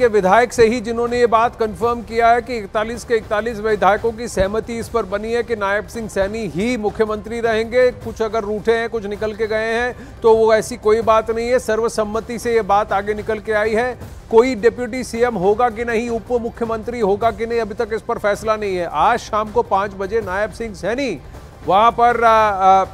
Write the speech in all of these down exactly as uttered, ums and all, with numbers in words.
के विधायक से ही जिन्होंने ये बात कंफर्म किया है कि इकतालीस के इकतालीस विधायकों की सहमति इस पर बनी है कि नायब सिंह सैनी ही मुख्यमंत्री रहेंगे। कुछ अगर रूठे हैं, कुछ निकल के गए हैं, तो वो ऐसी कोई बात नहीं है, सर्वसम्मति से ये बात आगे निकल के आई है। कोई डिप्यूटी सीएम होगा कि नहीं, उप मुख्यमंत्री होगा कि नहीं, अभी तक इस पर फैसला नहीं है। आज शाम को पाँच बजे नायब सिंह सैनी वहाँ पर आ, आ,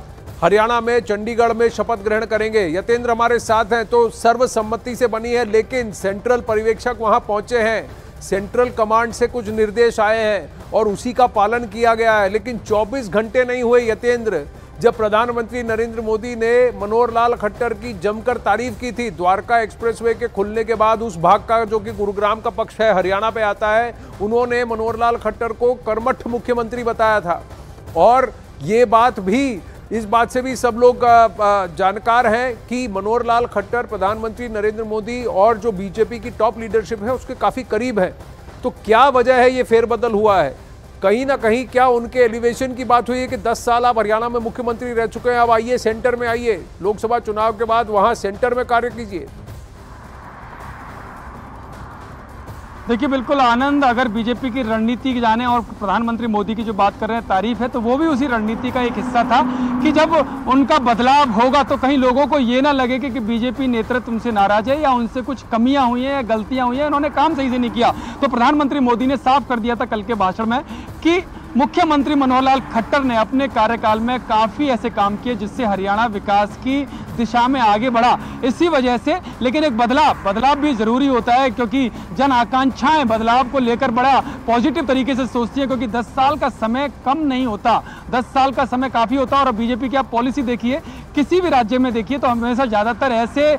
हरियाणा में चंडीगढ़ में शपथ ग्रहण करेंगे। यतेंद्र हमारे साथ हैं। तो सर्वसम्मति से बनी है, लेकिन सेंट्रल पर्यवेक्षक वहां पहुंचे हैं, सेंट्रल कमांड से कुछ निर्देश आए हैं और उसी का पालन किया गया है। लेकिन चौबीस घंटे नहीं हुए यतेंद्र, जब प्रधानमंत्री नरेंद्र मोदी ने मनोहर लाल खट्टर की जमकर तारीफ की थी द्वारका एक्सप्रेसवे के खुलने के बाद, उस भाग का जो कि गुरुग्राम का पक्ष है, हरियाणा पे आता है, उन्होंने मनोहर लाल खट्टर को कर्मठ मुख्यमंत्री बताया था। और ये बात भी, इस बात से भी सब लोग जानकार हैं कि मनोहर लाल खट्टर प्रधानमंत्री नरेंद्र मोदी और जो बीजेपी की टॉप लीडरशिप है उसके काफ़ी करीब है। तो क्या वजह है ये फेरबदल हुआ है? कहीं ना कहीं क्या उनके एलिवेशन की बात हुई है कि दस साल आप हरियाणा में मुख्यमंत्री रह चुके हैं, अब आइए सेंटर में आइए, लोकसभा चुनाव के बाद वहाँ सेंटर में कार्य कीजिए? देखिए बिल्कुल आनंद, अगर बीजेपी की रणनीति की जाने और प्रधानमंत्री मोदी की जो बात कर रहे हैं तारीफ है, तो वो भी उसी रणनीति का एक हिस्सा था कि जब उनका बदलाव होगा तो कहीं लोगों को ये ना लगे कि, कि बीजेपी नेतृत्व उनसे नाराज है या उनसे कुछ कमियां हुई हैं या गलतियां हुई हैं, उन्होंने काम सही से नहीं किया। तो प्रधानमंत्री मोदी ने साफ कर दिया था कल के भाषण में कि मुख्यमंत्री मनोहर लाल खट्टर ने अपने कार्यकाल में काफ़ी ऐसे काम किए जिससे हरियाणा विकास की दिशा में आगे बढ़ा। इसी वजह से, लेकिन एक बदलाव बदलाव भी ज़रूरी होता है क्योंकि जन आकांक्षाएं बदलाव को लेकर बड़ा पॉजिटिव तरीके से सोचती है, क्योंकि दस साल का समय कम नहीं होता, दस साल का समय काफ़ी होता। और बीजेपी की आप पॉलिसी देखिए, किसी भी राज्य में देखिए तो हमेशा ज़्यादातर ऐसे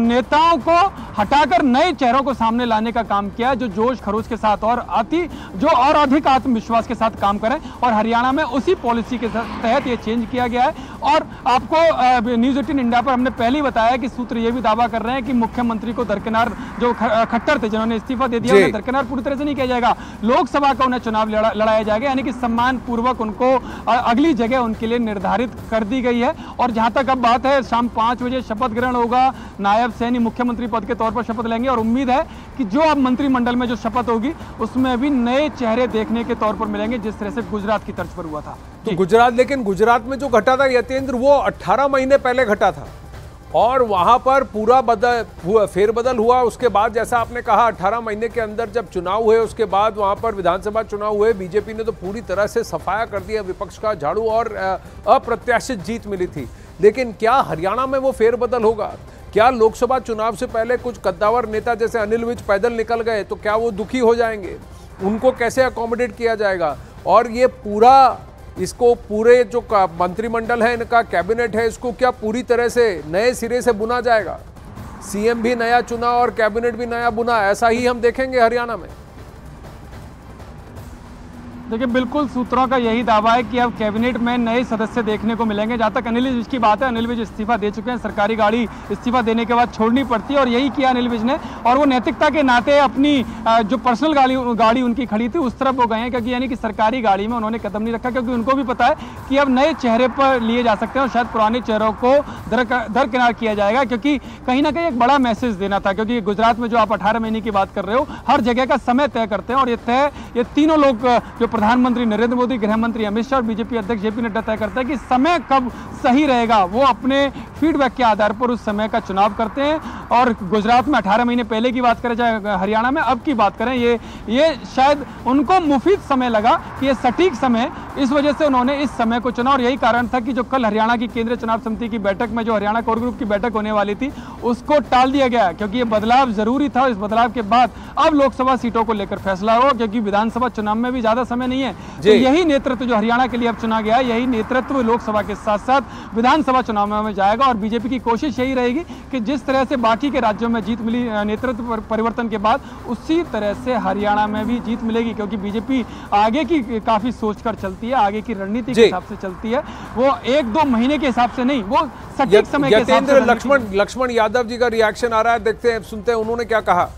नेताओं को हटाकर नए चेहरों को सामने लाने का काम किया है जो जोश खरोश के साथ और आती जो और अधिक आत्मविश्वास के साथ काम करें, और हरियाणा में उसी पॉलिसी के तहत ये चेंज किया गया है। और आपको न्यूज़ एटीन इंडिया पर हमने पहले ही बताया कि सूत्र ये भी दावा कर रहे हैं कि मुख्यमंत्री को दरकिनार, जो खट्टर थे जिन्होंने इस्तीफा दे दिया, उन्हें दरकिनार पूरी तरह से नहीं किया जाएगा, लोकसभा का उन्हें चुनाव लड़ाया जाएगा, यानी कि सम्मान पूर्वक उनको अगली जगह उनके लिए निर्धारित कर दी गई है। और जहाँ तक अब बात है, शाम पाँच बजे शपथ ग्रहण होगा, नायब सैनी मुख्यमंत्री पद के तौर पर शपथ लेंगे और उम्मीद है कि जो अब मंत्रिमंडल में जो शपथ होगी उसमें भी नए चेहरे देखने के तौर पर मिलेंगे, जिस तरह से गुजरात की तर्ज पर हुआ था। तो गुजरात, लेकिन गुजरात में जो घटा था यतेंद्र, वो अठारह महीने पहले घटा था और वहां पर पूरा बदल फेरबदल हुआ। उसके बाद जैसा आपने कहा अठारह महीने के अंदर जब चुनाव हुए, उसके बाद वहां पर विधानसभा चुनाव हुए, बीजेपी ने तो पूरी तरह से सफाया कर दिया विपक्ष का झाड़ू और अप्रत्याशित जीत मिली थी। लेकिन क्या हरियाणा में वो फेरबदल होगा? क्या लोकसभा चुनाव से पहले कुछ कद्दावर नेता जैसे अनिल विज पैदल निकल गए, तो क्या वो दुखी हो जाएंगे? उनको कैसे अकोमोडेट किया जाएगा? और ये पूरा, इसको पूरे जो मंत्रिमंडल है इनका, कैबिनेट है, इसको क्या पूरी तरह से नए सिरे से बुना जाएगा? सीएम भी नया चुना और कैबिनेट भी नया बुना, ऐसा ही हम देखेंगे हरियाणा में? देखिए बिल्कुल सूत्रों का यही दावा है कि अब कैबिनेट में नए सदस्य देखने को मिलेंगे। जहाँ तक अनिल विज की बात है, अनिल विज इस्तीफा दे चुके हैं, सरकारी गाड़ी इस्तीफा देने के बाद छोड़नी पड़ती है और यही किया अनिल विज ने। और वो नैतिकता के नाते अपनी जो पर्सनल गाड़ी गाड़ी उनकी खड़ी थी उस तरफ वो गए हैं, क्योंकि यानी कि सरकारी गाड़ी में उन्होंने कदम नहीं रखा, क्योंकि उनको भी पता है कि अब नए चेहरे पर लिए जा सकते हैं और शायद पुराने चेहरों को दरकिनार किया जाएगा, क्योंकि कहीं ना कहीं एक बड़ा मैसेज देना था। क्योंकि गुजरात में जो आप अठारह महीने की बात कर रहे हो, हर जगह का समय तय करते हैं और ये तय ये तीनों लोग, जो प्रधानमंत्री नरेंद्र मोदी, गृह मंत्री अमित शाह और बीजेपी अध्यक्ष जे पी नड्डा तय करता है कि समय कब सही रहेगा, वो अपने फीडबैक के आधार पर उस समय का चुनाव करते हैं। और गुजरात में अठारह महीने पहले की बात करें चाहे हरियाणा में अब की बात करें, ये ये शायद उनको मुफीद समय लगा कि ये सटीक समय, इस वजह से उन्होंने इस समय को चुना। और यही कारण था कि जो कल हरियाणा की केंद्रीय चुनाव समिति की बैठक में जो हरियाणा कोर ग्रुप की बैठक होने वाली थी उसको टाल दिया गया, क्योंकि ये बदलाव जरूरी था। इस बदलाव के बाद अब लोकसभा सीटों को लेकर फैसला हो, क्योंकि विधानसभा चुनाव में भी ज़्यादा समय नहीं है। तो यही नेतृत्व जो हरियाणा के लिए अब चुना गया, यही नेतृत्व लोकसभा के साथ साथ विधानसभा चुनाव में जाएगा। और बीजेपी की कोशिश यही रहेगी कि जिस तरह से बाकी के राज्यों में जीत मिली नेतृत्व पर परिवर्तन के बाद, उसी तरह से हरियाणा में भी जीत मिलेगी, क्योंकि बीजेपी आगे की काफ़ी सोचकर चलती है, आगे की रणनीति के हिसाब से चलती है, वो एक दो महीने के हिसाब से नहीं, वो सटीक समय के हिसाब से। लक्ष्मण लक्ष्मण यादव जी का रिएक्शन आ रहा है, देखते हैं सुनते हैं उन्होंने क्या कहा।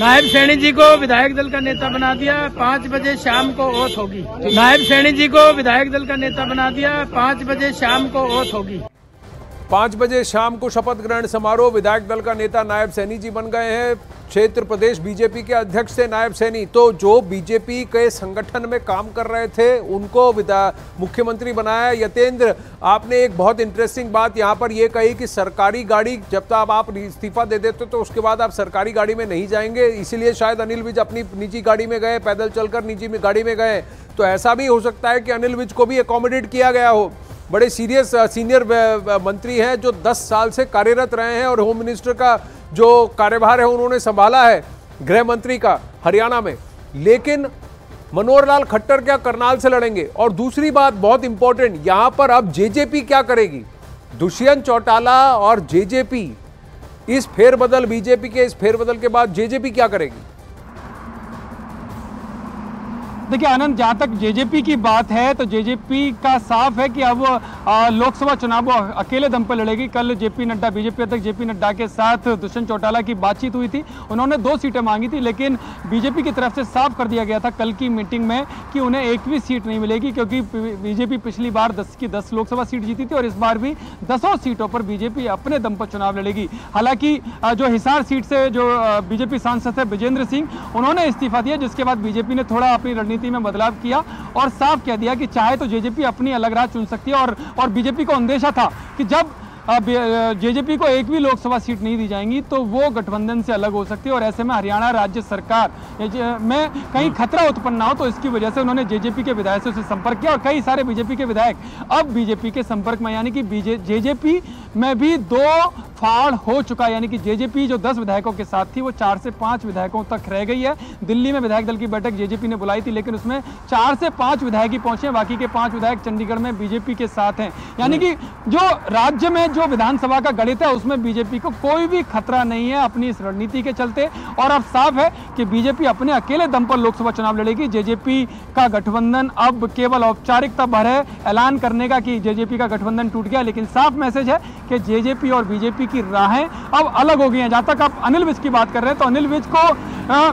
नायब सैनी जी को विधायक दल का नेता बना दिया, पाँच बजे शाम को ओथ होगी। नायब सैनी जी को विधायक दल का नेता बना दिया, पाँच बजे शाम को ओथ होगी। पाँच बजे शाम को शपथ ग्रहण समारोह। विधायक दल का नेता नायब सैनी जी बन गए हैं क्षेत्र प्रदेश बीजेपी के अध्यक्ष थे नायब सैनी। तो जो बीजेपी के संगठन में काम कर रहे थे उनको विधायक मुख्यमंत्री बनाया। यतेंद्र, आपने एक बहुत इंटरेस्टिंग बात यहाँ पर यह कही कि सरकारी गाड़ी जब तक आप इस्तीफा दे देते तो उसके बाद आप सरकारी गाड़ी में नहीं जाएंगे, इसीलिए शायद अनिल विज अपनी निजी गाड़ी में गए, पैदल चलकर निजी में गाड़ी में गए। तो ऐसा भी हो सकता है कि अनिल विज को भी अकोमोडेट किया गया हो। बड़े सीरियस सीनियर मंत्री हैं जो दस साल से कार्यरत रहे हैं और होम मिनिस्टर का जो कार्यभार है उन्होंने संभाला है, गृह मंत्री का हरियाणा में। लेकिन मनोहर लाल खट्टर क्या करनाल से लड़ेंगे? और दूसरी बात बहुत इंपॉर्टेंट यहाँ पर, अब जेजेपी क्या करेगी? दुष्यंत चौटाला और जेजेपी, इस फेरबदल बीजेपी के इस फेरबदल के बाद जेजेपी क्या करेगी? देखिए आनंद, जहाँ तक जेजेपी की बात है तो जेजेपी का साफ है कि अब लोकसभा चुनाव अकेले दम पर लड़ेगी। कल जे पी नड्डा, बीजेपी अध्यक्ष जे पी नड्डा के साथ दुष्यंत चौटाला की बातचीत हुई थी। उन्होंने दो सीटें मांगी थी लेकिन बीजेपी की तरफ से साफ कर दिया गया था कल की मीटिंग में कि उन्हें एक भी सीट नहीं मिलेगी, क्योंकि बीजेपी पिछली बार दस की दस लोकसभा सीट जीती थी और इस बार भी दसों सीटों पर बीजेपी अपने दम पर चुनाव लड़ेगी। हालांकि जो हिसार सीट से जो बीजेपी सांसद थे विजेंद्र सिंह, उन्होंने इस्तीफा दिया, जिसके बाद बीजेपी ने थोड़ा अपनी नीति में बदलाव किया और साफ कह दिया कि चाहे तो जेजेपी अपनी अलग राह चुन सकती है। और और बीजेपी को अंदेशा था कि जब जेजेपी को एक भी लोकसभा सीट नहीं दी जाएंगी तो वो गठबंधन से अलग हो सकती है और ऐसे में हरियाणा राज्य सरकार में कहीं खतरा उत्पन्न ना हो, तो इसकी वजह से उन्होंने जेजेपी के विधायकों से संपर्क किया और कई सारे बीजेपी के विधायक अब बीजेपी के संपर्क में, यानी कि जेजेपी में भी दो फाड़ हो चुका, यानी कि जेजेपी जो दस विधायकों के साथ थी वो चार से पाँच विधायकों तक रह गई है। दिल्ली में विधायक दल की बैठक जेजेपी ने बुलाई थी लेकिन उसमें चार से पाँच विधायक ही पहुंचे, बाकी के पाँच विधायक चंडीगढ़ में बीजेपी के साथ हैं। यानी कि जो राज्य में जो विधानसभा का गणित है उसमें बीजेपी को कोई भी खतरा नहीं है अपनी इस रणनीति के चलते। और अब साफ है कि बीजेपी अपने अकेले दम पर लोकसभा चुनाव लड़ेगी। जेजेपी का गठबंधन अब केवल औपचारिकता भर है, ऐलान करने का कि जेजेपी का गठबंधन टूट गया, लेकिन साफ मैसेज है कि जेजेपी और बीजेपी की राहें अब अलग हो गई हैं। जहां तक आप अनिल विज की बात कर रहे हैं तो अनिल विज को आ,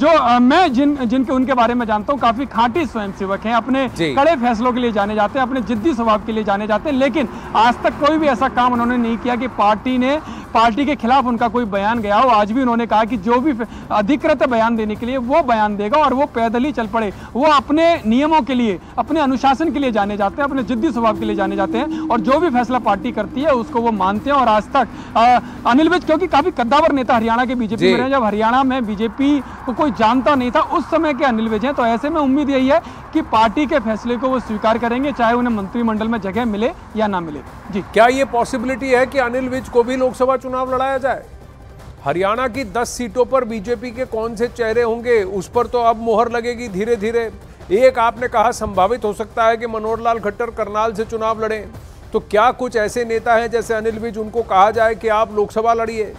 जो मैं जिन जिनके उनके बारे में जानता हूँ, काफी खांटी स्वयंसेवक हैं, अपने कड़े फैसलों के लिए जाने जाते हैं, अपने जिद्दी स्वभाव के लिए जाने जाते हैं, लेकिन आज तक कोई भी ऐसा काम उन्होंने नहीं किया कि पार्टी ने पार्टी के खिलाफ उनका कोई बयान गया हो। आज भी उन्होंने कहा कि जो भी अधिकृत बयान देने के लिए वो बयान देगा और वो पैदल ही चल पड़े। वो अपने नियमों के लिए, अपने अनुशासन के लिए जाने जाते हैं, अपने जिद्दी स्वभाव के लिए जाने जाते हैं और जो भी फैसला पार्टी करती है उसको वो मानते हैं। और आज तक अनिल विज, क्योंकि काफी कद्दावर नेता हरियाणा के बीजेपी में रहे, जब हरियाणा में बीजेपी को कोई जानता नहीं था उस समय के अनिल विज हैं, तो ऐसे में उम्मीद यही है कि पार्टी के फैसले को वो स्वीकार करेंगे चाहे उन्हें मंत्रिमंडल में जगह मिले या ना मिले। जी, क्या ये पॉसिबिलिटी है कि अनिल विज को भी लोकसभा चुनाव लड़ाया जाए? हरियाणा की दस सीटों पर बीजेपी के कौन से चेहरे होंगे उस पर तो अब मोहर लगेगी धीरे धीरे। एक आपने कहा संभावित हो सकता है कि मनोहर लाल खट्टर करनाल से चुनाव लड़ें, तो क्या कुछ ऐसे नेता हैं जैसे अनिल विज, उनको कहा जाए कि आप लोकसभा लड़िए?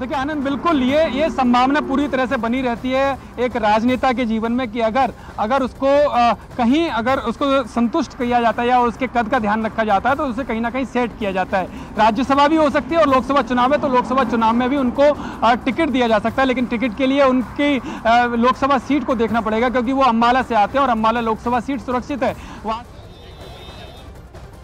देखिए आनंद, बिल्कुल ये ये संभावना पूरी तरह से बनी रहती है एक राजनेता के जीवन में कि अगर अगर उसको आ, कहीं अगर उसको संतुष्ट किया जाता है या उसके कद का ध्यान रखा जाता है तो उसे कहीं ना कहीं सेट किया जाता है। राज्यसभा भी हो सकती है और लोकसभा चुनाव है तो लोकसभा चुनाव में भी उनको आ, टिकट दिया जा सकता है, लेकिन टिकट के लिए उनकी लोकसभा सीट को देखना पड़ेगा क्योंकि वो अम्बाला से आते हैं और अम्बाला लोकसभा सीट सुरक्षित है। वहाँ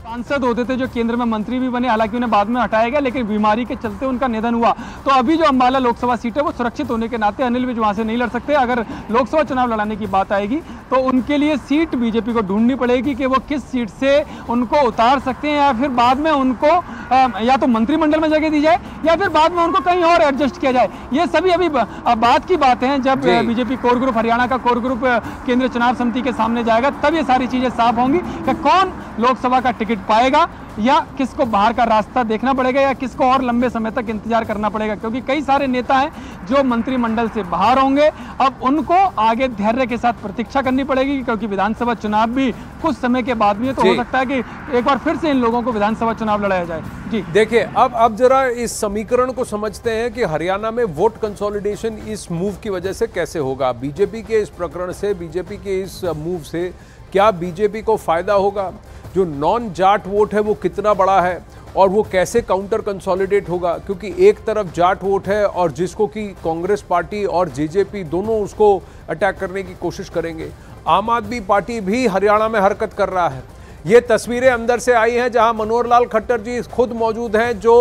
सांसद होते थे जो केंद्र में मंत्री भी बने, हालांकि उन्हें बाद में हटाया गया लेकिन बीमारी के चलते उनका निधन हुआ। तो अभी जो अम्बाला लोकसभा सीट है वो सुरक्षित होने के नाते अनिल विज वहाँ से नहीं लड़ सकते। अगर लोकसभा चुनाव लड़ाने की बात आएगी तो उनके लिए सीट बीजेपी को ढूंढनी पड़ेगी कि वो किस सीट से उनको उतार सकते हैं या फिर बाद में उनको आ, या तो मंत्रिमंडल में जगह दी जाए या फिर बाद में उनको कहीं और एडजस्ट किया जाए। ये सभी अभी बात की बातें हैं। जब बीजेपी कोर ग्रुप, हरियाणा का कोर ग्रुप केंद्रीय चुनाव समिति के सामने जाएगा तब ये सारी चीज़ें साफ होंगी कि कौन लोकसभा का टिकट पाएगा या किसको बाहर का रास्ता देखना पड़ेगा या किसको और लंबे समय तक इंतजार करना पड़ेगा, क्योंकि कई सारे नेता हैं जो मंत्रिमंडल से बाहर होंगे। अब उनको आगे धैर्य के साथ प्रतीक्षा करनी पड़ेगी क्योंकि विधानसभा चुनाव भी कुछ समय के बाद में, तो हो सकता है कि एक बार फिर से इन लोगों को विधानसभा चुनाव लड़ाया जाए। जी देखिए, अब अब जरा इस समीकरण को समझते हैं कि हरियाणा में वोट कंसोलिडेशन इस मूव की वजह से कैसे होगा। बीजेपी के इस प्रकरण से, बीजेपी के इस मूव से क्या बीजेपी को फायदा होगा? जो नॉन जाट वोट है वो कितना बड़ा है और वो कैसे काउंटर कंसोलिडेट होगा? क्योंकि एक तरफ जाट वोट है और जिसको कि कांग्रेस पार्टी और जेजेपी दोनों उसको अटैक करने की कोशिश करेंगे। आम आदमी पार्टी भी हरियाणा में हरकत कर रहा है। ये तस्वीरें अंदर से आई हैं जहां मनोहर लाल खट्टर जी खुद मौजूद हैं, जो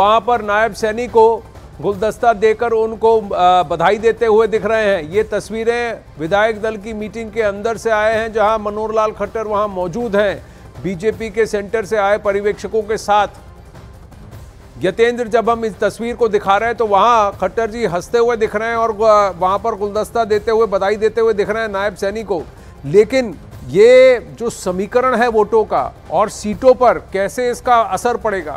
वहां पर नायब सैनी को गुलदस्ता देकर उनको बधाई देते हुए दिख रहे हैं। ये तस्वीरें विधायक दल की मीटिंग के अंदर से आए हैं जहां मनोहर लाल खट्टर वहां मौजूद हैं। बीजेपी के सेंटर से आए पर्यवेक्षकों के साथ यतेंद्र, जब हम इस तस्वीर को दिखा रहे हैं तो वहाँ खट्टर जी हंसते हुए दिख रहे हैं और वहाँ पर गुलदस्ता देते हुए बधाई देते हुए दिख रहे हैं नायब सैनी को। लेकिन ये जो समीकरण है वोटों का और सीटों पर कैसे इसका असर पड़ेगा,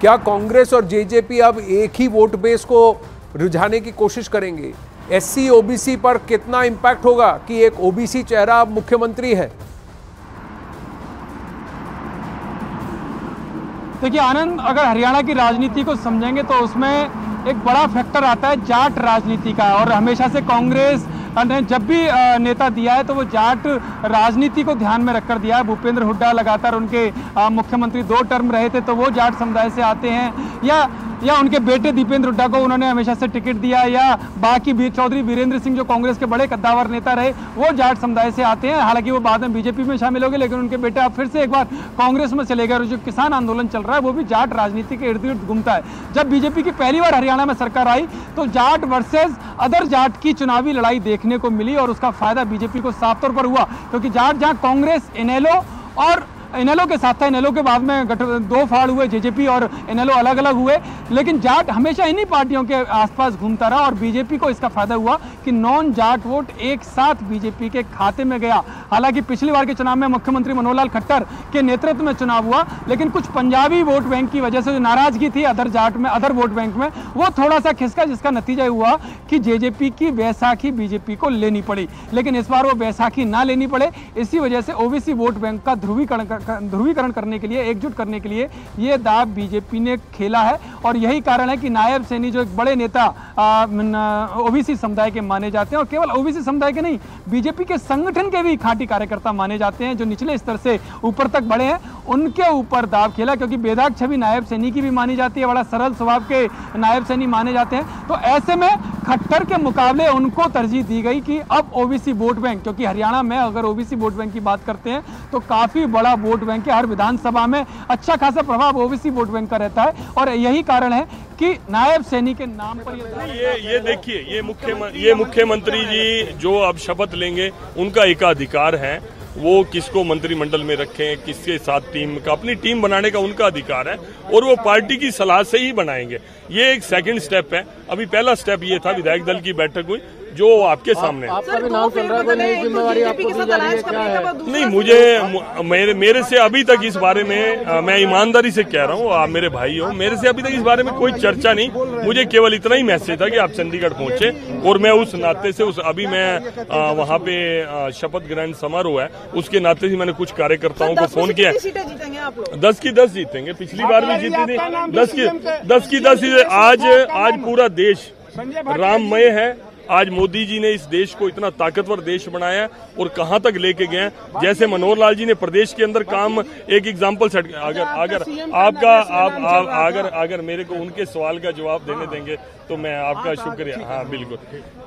क्या कांग्रेस और जेजेपी अब एक ही वोट बेस को रिझाने की कोशिश करेंगे? एससी ओबीसी पर कितना इम्पैक्ट होगा कि एक ओबीसी चेहरा अब मुख्यमंत्री है? देखिए आनंद, अगर हरियाणा की राजनीति को समझेंगे तो उसमें एक बड़ा फैक्टर आता है जाट राजनीति का, और हमेशा से कांग्रेस ने जब भी नेता दिया है तो वो जाट राजनीति को ध्यान में रखकर दिया है। भूपेंद्र हुड्डा लगातार उनके मुख्यमंत्री दो टर्म रहे थे तो वो जाट समुदाय से आते हैं, या या उनके बेटे दीपेंद्र हुड्डा को उन्होंने हमेशा से टिकट दिया, या बाकी वीर चौधरी वीरेंद्र सिंह जो कांग्रेस के बड़े कद्दावर नेता रहे वो जाट समुदाय से आते हैं। हालांकि वो बाद में बीजेपी में शामिल हो गए, लेकिन उनके बेटे अब फिर से एक बार कांग्रेस में चले गए, और जो किसान आंदोलन चल रहा है वो भी जाट राजनीति के इर्द गिर्द घूमता है। जब बीजेपी की पहली बार हरियाणा में सरकार आई तो जाट वर्सेज अदर जाट की चुनावी लड़ाई देखने को मिली, और उसका फायदा बीजेपी को साफ तौर पर हुआ, क्योंकि जाट जहाँ कांग्रेस इनेलो और इनेलो के साथ था, इनेलो के बाद में गठ दो फाड़ हुए, जेजेपी और इनेलो अलग अलग हुए, लेकिन जाट हमेशा इन्हीं पार्टियों के आसपास घूमता रहा, और बीजेपी को इसका फायदा हुआ कि नॉन जाट वोट एक साथ बीजेपी के खाते में गया। हालांकि पिछली बार के चुनाव में मुख्यमंत्री मनोहर लाल खट्टर के नेतृत्व में चुनाव हुआ, लेकिन कुछ पंजाबी वोट बैंक की वजह से जो नाराजगी थी अदर जाट में, अदर वोट बैंक में, वो थोड़ा सा खिसका, जिसका नतीजा हुआ कि जेजेपी की बैसाखी बीजेपी को लेनी पड़ी। लेकिन इस बार वो बैसाखी ना लेनी पड़े, इसी वजह से ओबीसी वोट बैंक का ध्रुवीकरण ध्रुवीकरण करने के लिए, एकजुट करने के लिए यह दाव बीजेपी ने खेला है, और यही कारण है कि नायब सैनी जो एक बड़े नेता ओबीसी समुदाय के माने जाते हैं, और केवल ओबीसी समुदाय के नहीं, बीजेपी के संगठन के भी खांटी कार्यकर्ता माने जाते हैं, जो निचले स्तर से ऊपर तक बढ़े हैं, उनके ऊपर दाव खेला, क्योंकि बेदाग छवि नायब सैनी की भी मानी जाती है, बड़ा सरल स्वभाव के नायब सैनी माने जाते हैं। तो ऐसे में खट्टर के मुकाबले उनको तरजीह दी गई कि अब ओबीसी वोट बैंक, क्योंकि हरियाणा में अगर ओबीसी वोट बैंक की बात करते हैं तो काफ़ी बड़ा वोट बैंक है, हर विधानसभा में अच्छा खासा प्रभाव ओबीसी वोट बैंक का रहता है, और यही कारण है कि नायब सैनी के नाम पर ये ये देखिए ये मुख्य ये मुख्यमंत्री जी जो अब शपथ लेंगे, उनका एकाधिकार है, वो किसको मंत्रिमंडल में रखें, किसके साथ टीम का, अपनी टीम बनाने का उनका अधिकार है, और वो पार्टी की सलाह से ही बनाएंगे। ये एक सेकंड स्टेप है। अभी पहला स्टेप ये था, विधायक दल की बैठक हुई जो आपके सामने आप, आपका भी नाम चल रहा है, जिम्मेवारी आपको दी जा रही है, क्या है? नहीं, मुझे मेरे मेरे से अभी तक इस बारे में आ, मैं ईमानदारी से कह रहा हूँ, आप मेरे भाई हो, मेरे से अभी तक इस बारे में कोई चर्चा नहीं। मुझे केवल इतना ही मैसेज था कि आप चंडीगढ़ पहुँचे, और मैं उस नाते से उस अभी मैं आ, वहाँ पे शपथ ग्रहण समारोह है, उसके नाते से मैंने कुछ कार्यकर्ताओं को फोन किया। दस की दस जीतेंगे, पिछली बार भी जीती थी, दस की दस की दस आज आज पूरा देश राममय है। आज मोदी जी ने इस देश को इतना ताकतवर देश बनाया और कहां तक लेके गए, जैसे मनोहर लाल जी ने प्रदेश के अंदर काम, एक एग्जांपल सेट। अगर अगर आपका आप, आप अगर अगर मेरे को उनके सवाल का जवाब देने देंगे तो मैं आपका शुक्रिया। हाँ बिल्कुल,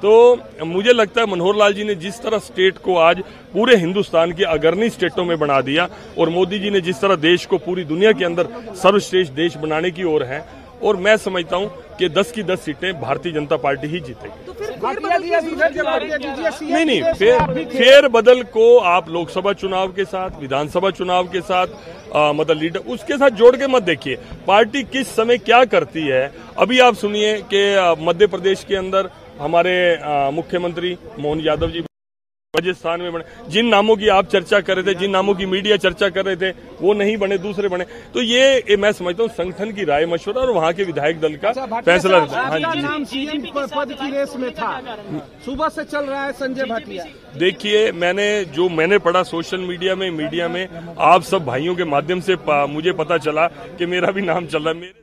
तो मुझे लगता है मनोहर लाल जी ने जिस तरह स्टेट को आज पूरे हिंदुस्तान के अग्रणी स्टेटों में बना दिया, और मोदी जी ने जिस तरह देश को पूरी दुनिया के अंदर सर्वश्रेष्ठ देश बनाने की ओर है, और मैं समझता हूं कि दस की दस सीटें भारतीय जनता पार्टी ही जीतेगी। तो नहीं नहीं फेर फेर बदल को आप लोकसभा चुनाव के साथ, विधानसभा चुनाव के साथ, आ, मतलब लीडर उसके साथ जोड़ के मत देखिए। पार्टी किस समय क्या करती है, अभी आप सुनिए कि मध्य प्रदेश के अंदर हमारे मुख्यमंत्री मोहन यादव जी राजस्थान में बने, जिन नामों की आप चर्चा कर रहे थे, जिन नामों की मीडिया चर्चा कर रहे थे, वो नहीं बने, दूसरे बने। तो ये, ये मैं समझता हूँ संगठन की राय मशवरा और वहाँ के विधायक दल का फैसला रहता है। आपका नाम सीएम पद की रेस में था, सुबह से चल रहा है संजय भाटिया। देखिए, मैंने जो मैंने पढ़ा सोशल मीडिया में, मीडिया में आप सब भाइयों के माध्यम से मुझे पता चला कि मेरा भी नाम चल रहा है।